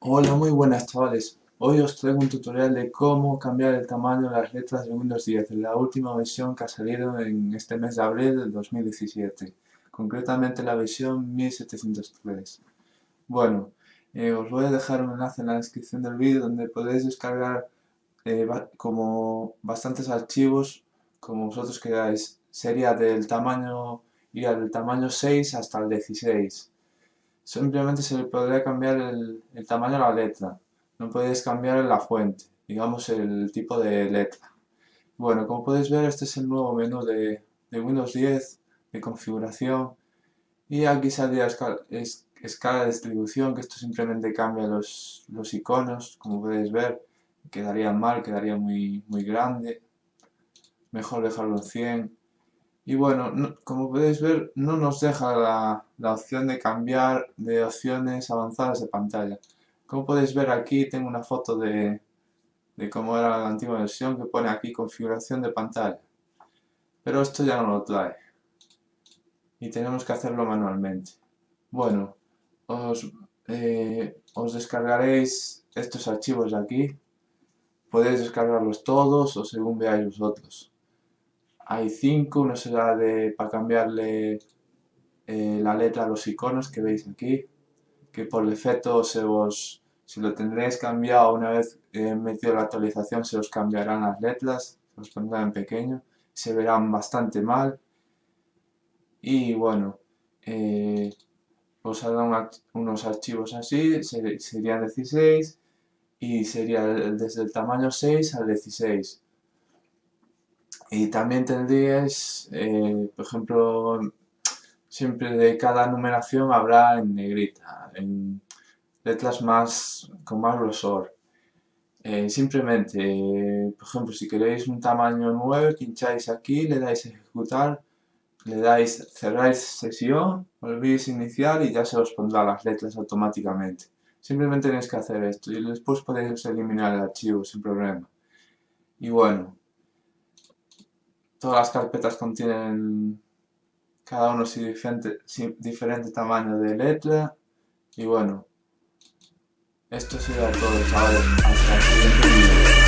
Hola, muy buenas chavales. Hoy os traigo un tutorial de cómo cambiar el tamaño de las letras de Windows 10, la última versión que ha salido en este mes de abril del 2017, concretamente la versión 1703. Bueno, os voy a dejar un enlace en la descripción del vídeo donde podéis descargar como bastantes archivos, como vosotros queráis. Sería del tamaño, iría del tamaño 6 hasta el 16. Simplemente se le podría cambiar el tamaño a la letra. No podéis cambiar la fuente, digamos el tipo de letra. Bueno, como podéis ver, este es el nuevo menú de Windows 10, de configuración. Y aquí saldría escala de distribución, que esto simplemente cambia los iconos, como podéis ver. Quedaría mal, quedaría muy grande. Mejor dejarlo en 100. Y bueno, no, como podéis ver, no nos deja la opción de cambiar de opciones avanzadas de pantalla. Como podéis ver aquí, tengo una foto de cómo era la antigua versión, que pone aquí configuración de pantalla. Pero esto ya no lo trae. Y tenemos que hacerlo manualmente. Bueno, os descargaréis estos archivos de aquí. Podéis descargarlos todos o según veáis vosotros. Hay 5, uno será para cambiarle la letra a los iconos que veis aquí, que por defecto si lo tendréis cambiado una vez metido la actualización, se os cambiarán las letras, se os pondrán en pequeño, se verán bastante mal. Y bueno, os harán unos archivos así, serían 16. Y sería desde el tamaño 6 al 16. Y también tendríais, por ejemplo, siempre de cada numeración habrá en negrita, en letras con más grosor. Simplemente, por ejemplo, si queréis un tamaño 9, pincháis aquí, le dais a ejecutar, le dais cerráis sesión, volvéis a iniciar y ya se os pondrá las letras automáticamente. Simplemente tenéis que hacer esto y después podéis eliminar el archivo sin problema. Y bueno, todas las carpetas contienen cada uno diferente tamaño de letra. Y bueno, esto sería todo, chavales. Hasta el siguiente vídeo.